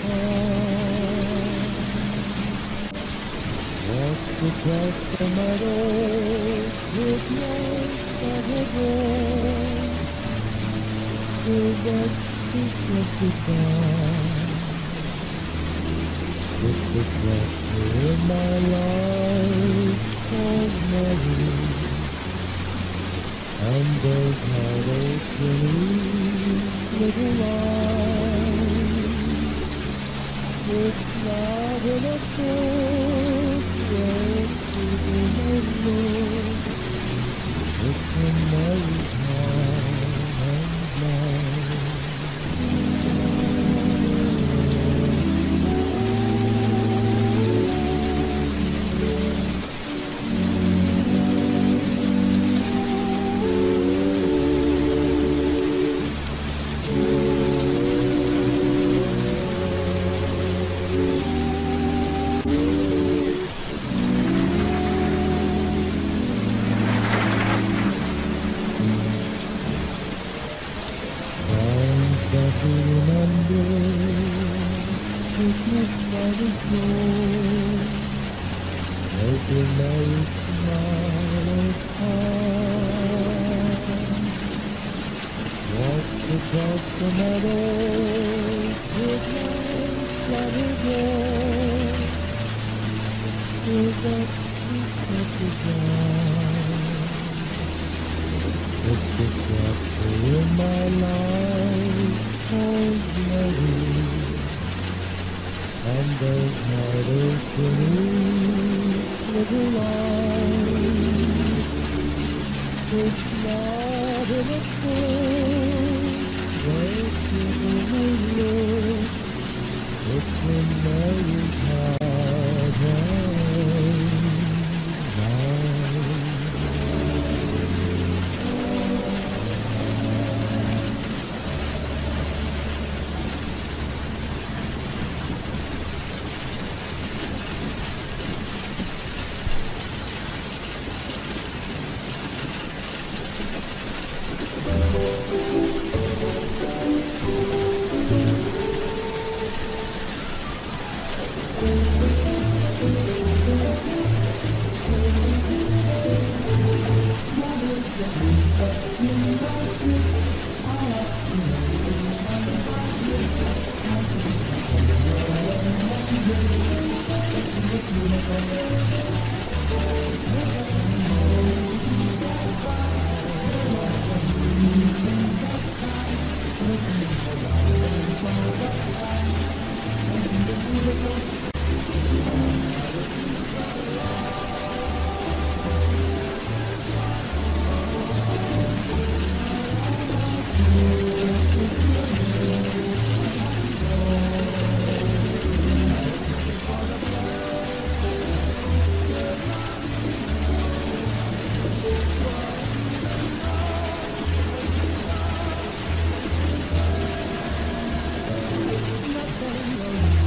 I That the meadow with lights that had grown till that peak was defined. It was that in my life called Mary, and those meadows were little lines with not enough soul. It's a merry time and night.